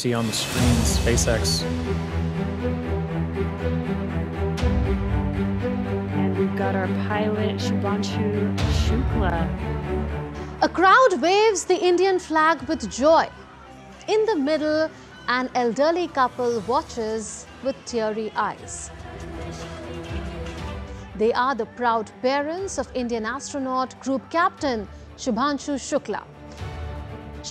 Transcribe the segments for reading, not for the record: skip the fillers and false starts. See on the screen SpaceX. And we've got our pilot, Shubhanshu Shukla. A crowd waves the Indian flag with joy. In the middle, an elderly couple watches with teary eyes. They are the proud parents of Indian astronaut group captain Shubhanshu Shukla.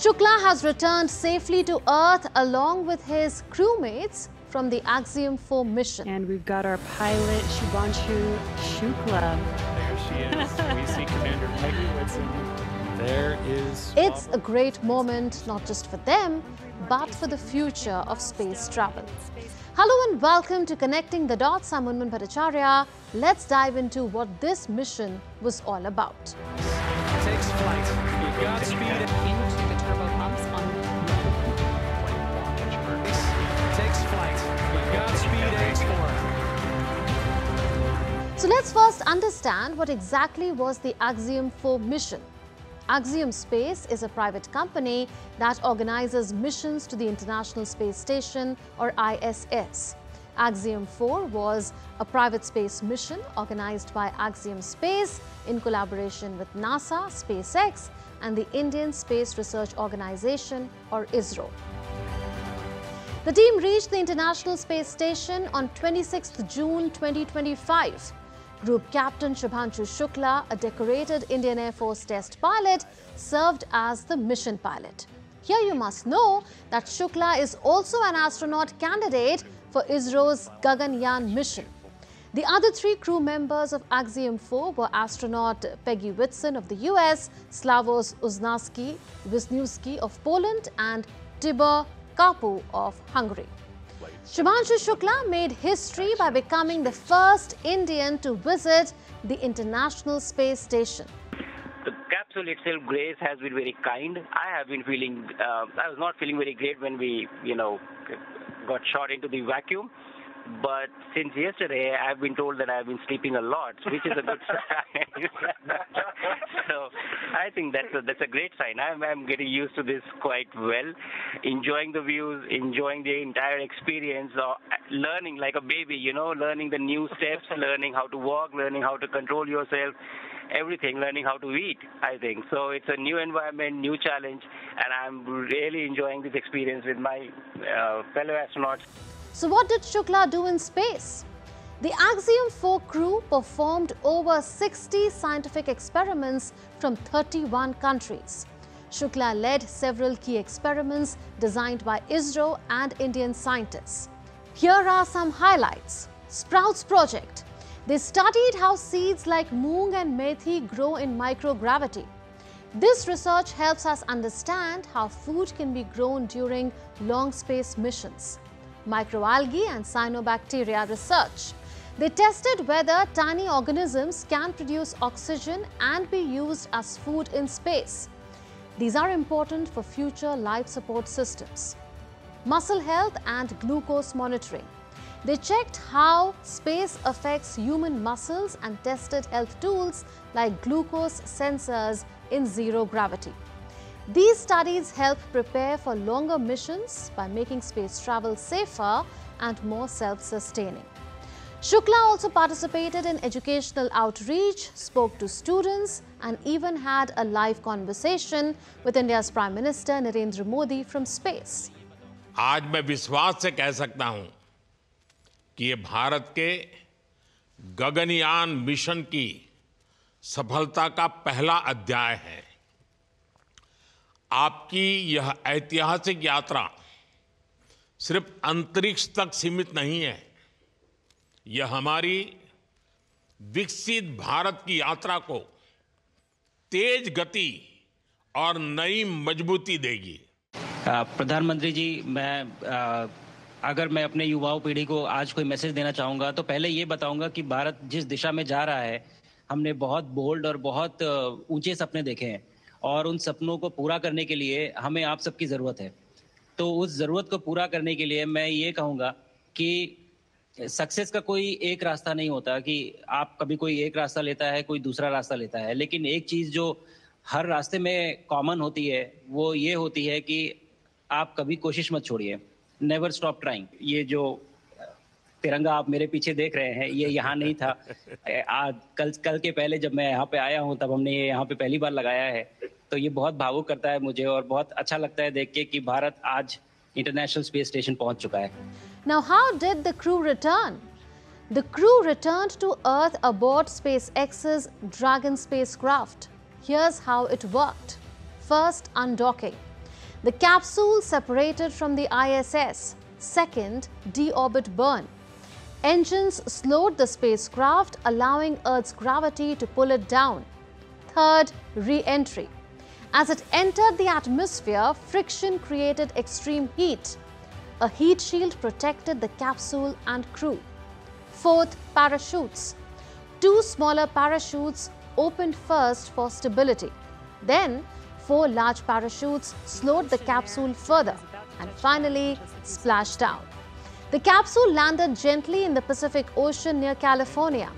Shukla has returned safely to Earth along with his crewmates from the Axiom Space mission. And we've got our pilot Shubhanshu Shukla. There she is. We see Commander Peggy Whitson. There is. It's a great moment, not just for them, but for the future of space travel. Hello and welcome to Connecting the Dots. I'm Unman Bhattacharya. Let's dive into what this mission was all about. Takes flight. You've got speed. Into the turbo pumps on takes flight. You've got speed. So let's first understand what exactly was the Axiom Space mission. Axiom Space is a private company that organizes missions to the International Space Station, or ISS. Axiom 4 was a private space mission organized by Axiom Space in collaboration with NASA, SpaceX, and the Indian Space Research Organization, or ISRO. The team reached the International Space Station on 26th June 2025. Group Captain Shubhanshu Shukla, a decorated Indian Air Force test pilot, served as the mission pilot. Here you must know that Shukla is also an astronaut candidate for ISRO's Gaganyaan mission. The other three crew members of Axiom 4 were astronaut Peggy Whitson of the US, Slawosz Uznanski-Wisniewski of Poland, and Tibor Kapu of Hungary. Shubhanshu Shukla made history by becoming the first Indian to visit the International Space Station. The capsule itself, Grace, has been very kind. I was not feeling very great when we, got shot into the vacuum. But since yesterday, I've been told that I've been sleeping a lot, which is a good sign. So I think that's a great sign. I'm getting used to this quite well, enjoying the views, enjoying the entire experience, or learning like a baby, learning the new steps, learning how to walk, learning how to control yourself, everything, learning how to eat, I think. So it's a new environment, new challenge, and I'm really enjoying this experience with my fellow astronauts. So what did Shukla do in space? The Axiom 4 crew performed over 60 scientific experiments from 31 countries. Shukla led several key experiments designed by ISRO and Indian scientists. Here are some highlights. Sprouts project. They studied how seeds like moong and methi grow in microgravity. This research helps us understand how food can be grown during long space missions. Microalgae and cyanobacteria research. They tested whether tiny organisms can produce oxygen and be used as food in space. These are important for future life support systems. Muscle health and glucose monitoring. They checked how space affects human muscles and tested health tools like glucose sensors in zero gravity. These studies help prepare for longer missions by making space travel safer and more self-sustaining. Shukla also participated in educational outreach, spoke to students, and even had a live conversation with India's Prime Minister Narendra Modi from space. आज मैं विश्वास से कह सकता हूं कि ये भारत के गगनयान मिशन की सफलता का पहला अध्याय है। आपकी यह ऐतिहासिक यात्रा सिर्फ अंतरिक्ष तक सीमित नहीं है, यह हमारी विकसित भारत की यात्रा को तेज गति और नई मजबूती देगी। प्रधानमंत्री जी, अगर मैं अपने युवाओं पीढ़ी को आज कोई मैसेज देना चाहूँगा तो पहले ये बताऊँगा कि भारत जिस दिशा में जा रहा है, हमने बहुत बोल्ड और बहुत ऊंचे सपने देखे हैं और उन सपनों को पूरा करने के लिए हमें आप सबकी ज़रूरत है। तो उस ज़रूरत को पूरा करने के लिए मैं ये कहूँगा कि सक्सेस का कोई एक रास्ता नहीं होता कि आप कभी कोई एक रास्ता लेता है, कोई दूसरा रास्ता लेता है, लेकिन एक चीज़ जो हर रास्ते में कॉमन होती है वो ये होती है कि आप कभी कोशिश मत छोड़िए, नेवर स्टॉप ट्राइंग। ये जो तिरंगा आप मेरे पीछे देख रहे हैं, ये यहाँ नहीं था। आज कल के पहले जब मैं यहाँ पे आया हूँ तब हमने ये यहाँ पे पहली बार लगाया है, तो ये बहुत भावुक करता है मुझे और बहुत अच्छा लगता है देख के कि भारत आज इंटरनेशनल स्पेस स्टेशन पहुँच चुका है। Now how did the crew return? The crew returned to Earth aboard SpaceX's Dragon spacecraft. Here's how it worked. First, undocking. The capsule separated from the ISS. Second, deorbit burn. Engines slowed the spacecraft, allowing Earth's gravity to pull it down. Third, re-entry. As it entered the atmosphere, friction created extreme heat. A heat shield protected the capsule and crew. Fourth, parachutes. Two smaller parachutes opened first for stability. Then, four large parachutes slowed the capsule further and finally splashed down. The capsule landed gently in the Pacific Ocean near California.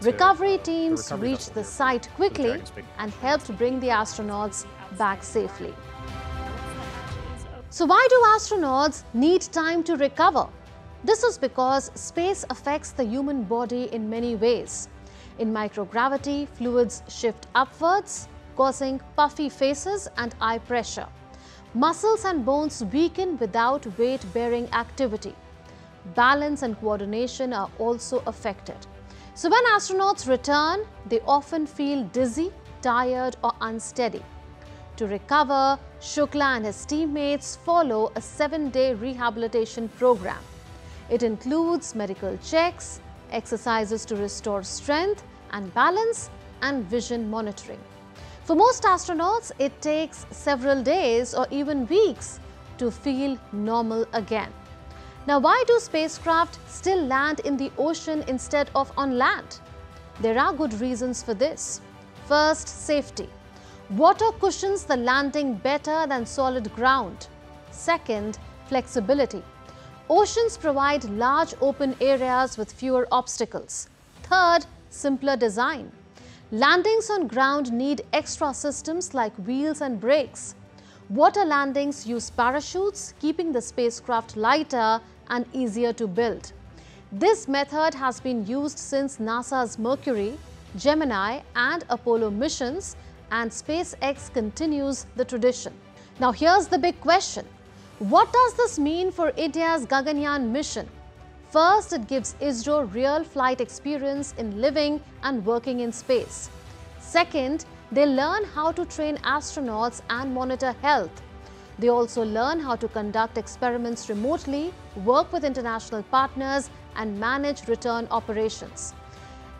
Recovery teams reached the site quickly and helped bring the astronauts back safely. So why do astronauts need time to recover? This is because space affects the human body in many ways. In microgravity, fluids shift upwards, causing puffy faces and eye pressure. Muscles and bones weaken without weight-bearing activity. Balance and coordination are also affected. So when astronauts return, they often feel dizzy, tired or unsteady. To recover, Shukla and his teammates follow a 7-day rehabilitation program. It includes medical checks, exercises to restore strength and balance, and vision monitoring. For most astronauts, it takes several days or even weeks to feel normal again. Now, why do spacecraft still land in the ocean instead of on land? There are good reasons for this. First, safety. Water cushions the landing better than solid ground. Second, flexibility. Oceans provide large open areas with fewer obstacles. Third, simpler design. Landings on ground need extra systems like wheels and brakes. Water landings use parachutes, keeping the spacecraft lighter and easier to build. This method has been used since NASA's Mercury, Gemini and Apollo missions, and SpaceX continues the tradition. Now here's the big question. What does this mean for India's Gaganyaan mission? First, it gives ISRO real flight experience in living and working in space. Second, they learn how to train astronauts and monitor health. They also learn how to conduct experiments remotely, work with international partners, and manage return operations.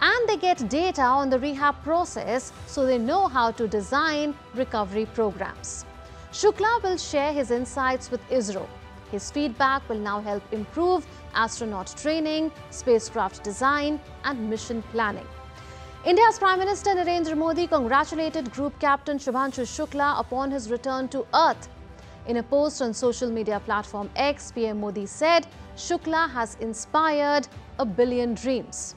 And they get data on the rehab process, so they know how to design recovery programs. Shukla will share his insights with ISRO. His feedback will now help improve astronaut training, spacecraft design and mission planning. India's Prime Minister Narendra Modi congratulated Group Captain Shubhanshu Shukla upon his return to Earth. In a post on social media platform X, PM Modi said, Shukla has inspired a billion dreams.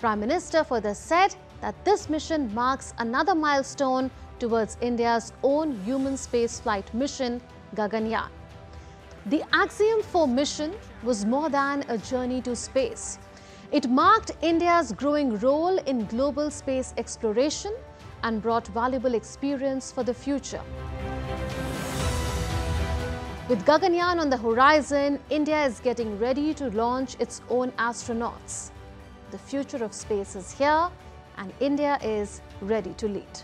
Prime Minister further said that this mission marks another milestone towards India's own human spaceflight mission, Gaganyaan. The Axiom 4 mission was more than a journey to space. It marked India's growing role in global space exploration and brought valuable experience for the future. With Gaganyaan on the horizon, India is getting ready to launch its own astronauts. The future of space is here, and India is ready to lead.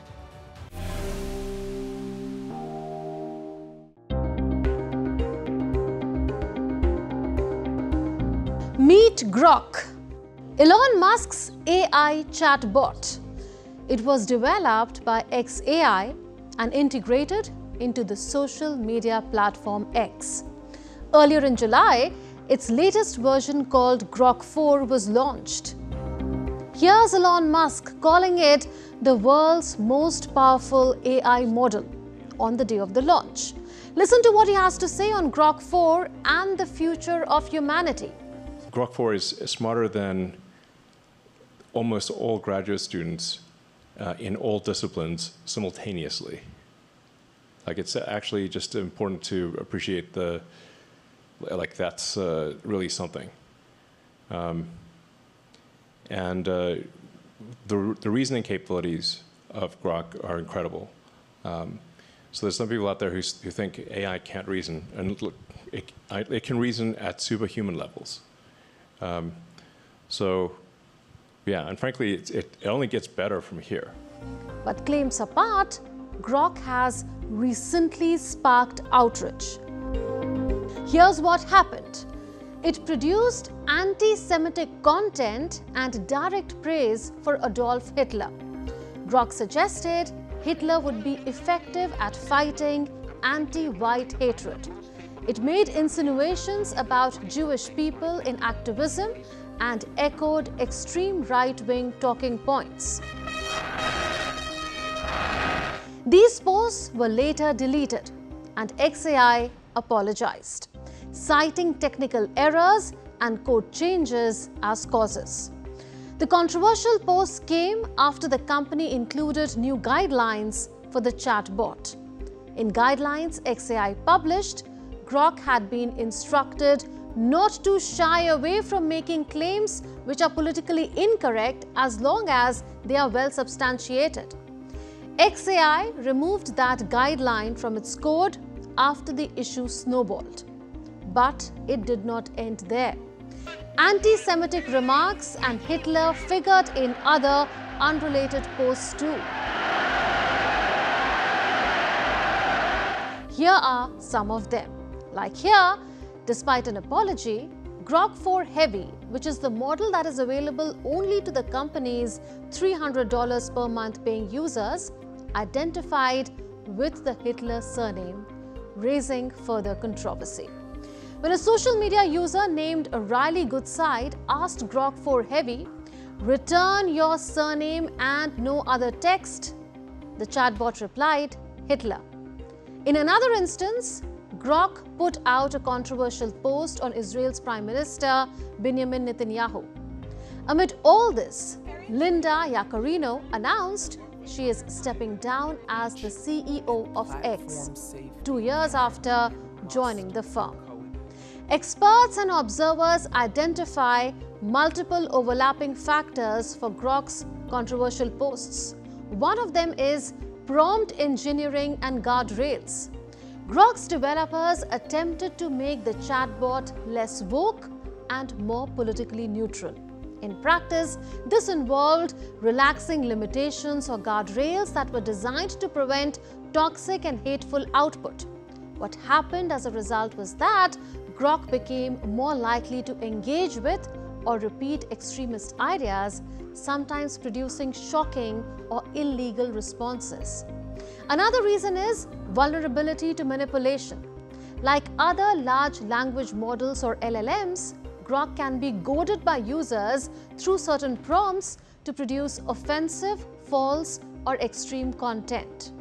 Meet Grok, Elon Musk's AI chatbot. It was developed by XAI and integrated into the social media platform X. Earlier in July, its latest version called Grok 4 was launched. Here's Elon Musk calling it the world's most powerful AI model on the day of the launch. Listen to what he has to say on Grok 4 and the future of humanity. Grok 4 is smarter than almost all graduate students in all disciplines simultaneously. Like, it's actually just important to appreciate the, like, that's really something. The reasoning capabilities of Grok are incredible. So there's some people out there who think AI can't reason, and look, it can reason at superhuman levels. So yeah, and frankly, it only gets better from here. But claims apart, Grok has recently sparked outrage. Here's what happened. It produced anti-Semitic content and direct praise for Adolf Hitler. Grok suggested Hitler would be effective at fighting anti-white hatred. It made insinuations about Jewish people in activism and echoed extreme right-wing talking points. These posts were later deleted, and XAI apologized, citing technical errors and code changes as causes. The controversial post came after the company included new guidelines for the chatbot. In guidelines XAI published, Grok had been instructed not to shy away from making claims which are politically incorrect as long as they are well substantiated. XAI removed that guideline from its code after the issue snowballed. But it did not end there. Anti-Semitic remarks and Hitler figured in other unrelated posts too. Here are some of them. Like here, despite an apology, Grok 4 Heavy, which is the model that is available only to the company's $300 per month paying users, identified with the Hitler surname, raising further controversy. When a social media user named Riley Goodside asked Grok 4 Heavy, "Return your surname and no other text," the chatbot replied, "Hitler." In another instance, Grok put out a controversial post on Israel's Prime Minister Benjamin Netanyahu. Amid all this, Linda Yaccarino announced she is stepping down as the CEO of X, 2 years after joining the firm. Experts and observers identify multiple overlapping factors for Grok's controversial posts. One of them is prompt engineering and guardrails. Grok's developers attempted to make the chatbot less woke and more politically neutral. In practice, this involved relaxing limitations or guardrails that were designed to prevent toxic and hateful output. What happened as a result was that Grok became more likely to engage with or repeat extremist ideas, sometimes producing shocking or illegal responses. Another reason is vulnerability to manipulation. Like other large language models or LLMs, Grok can be goaded by users through certain prompts to produce offensive, false, or extreme content.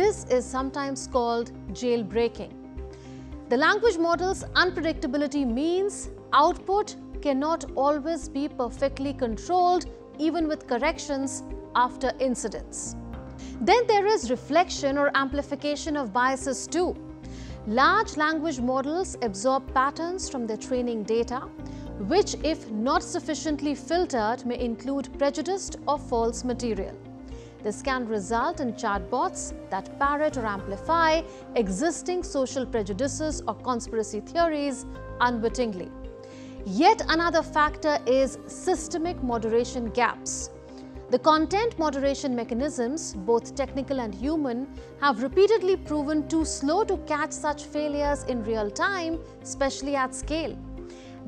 This is sometimes called jailbreaking. The language model's unpredictability means output cannot always be perfectly controlled, even with corrections after incidents. Then there is reflection or amplification of biases too. Large language models absorb patterns from their training data, which, if not sufficiently filtered, may include prejudiced or false material. This can result in chatbots that parrot or amplify existing social prejudices or conspiracy theories unwittingly. Yet another factor is systemic moderation gaps. The content moderation mechanisms, both technical and human, have repeatedly proven too slow to catch such failures in real time, especially at scale.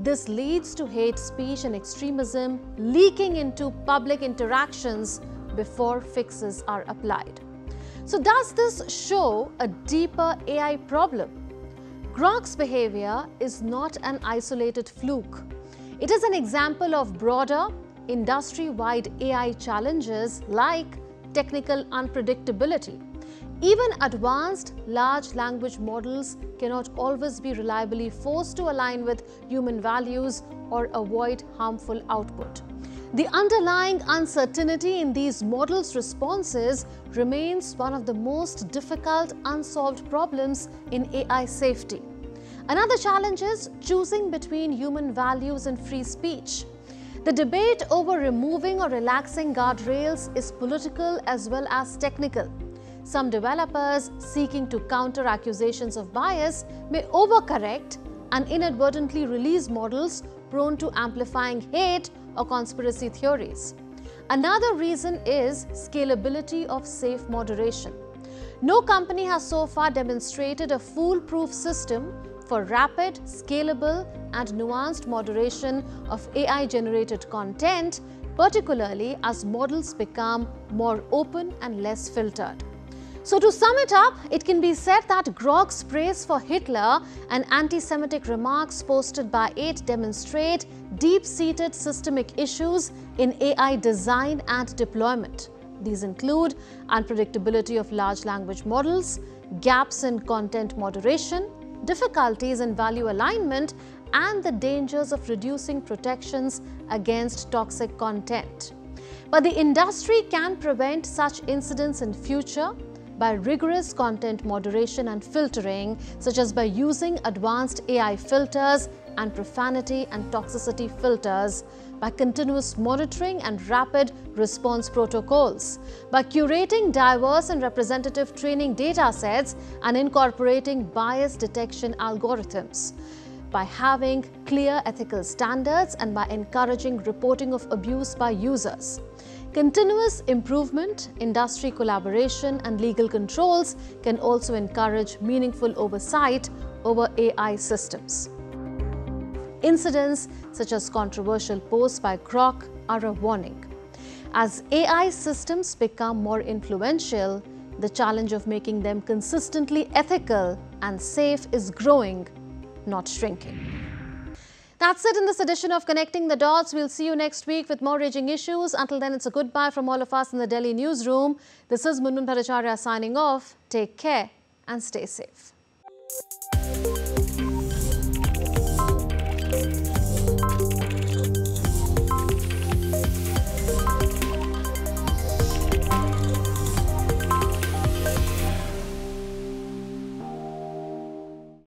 This leads to hate speech and extremism leaking into public interactions before fixes are applied. So does this show a deeper AI problem? Grok's behavior is not an isolated fluke. It is an example of broader, industry-wide AI challenges like technical unpredictability. Even advanced large language models cannot always be reliably forced to align with human values or avoid harmful output. The underlying uncertainty in these models' responses remains one of the most difficult unsolved problems in AI safety. Another challenge is choosing between human values and free speech. The debate over removing or relaxing guardrails is political as well as technical. Some developers seeking to counter accusations of bias may overcorrect and inadvertently release models prone to amplifying hate or conspiracy theories. Another reason is scalability of safe moderation. No company has so far demonstrated a foolproof system for rapid, scalable, and nuanced moderation of AI-generated content, particularly as models become more open and less filtered. So to sum it up, it can be said that Grok's praise for Hitler and anti-Semitic remarks posted by it demonstrate deep-seated systemic issues in AI design and deployment. These include unpredictability of large language models, gaps in content moderation, difficulties in value alignment, and the dangers of reducing protections against toxic content. But the industry can prevent such incidents in future by rigorous content moderation and filtering, such as by using advanced AI filters and profanity and toxicity filters, by continuous monitoring and rapid response protocols, by curating diverse and representative training data sets and incorporating bias detection algorithms, by having clear ethical standards, and by encouraging reporting of abuse by users. Continuous improvement, industry collaboration, and legal controls can also encourage meaningful oversight over AI systems. Incidents such as controversial posts by Grok are a warning. As AI systems become more influential, the challenge of making them consistently ethical and safe is growing, not shrinking. That's it in this edition of Connecting the Dots. We'll see you next week with more raging issues. Until then, it's a goodbye from all of us in the Delhi newsroom. This is Munnun Bhattacharya signing off. Take care and stay safe.